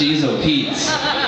Jeez, oh, Pete's.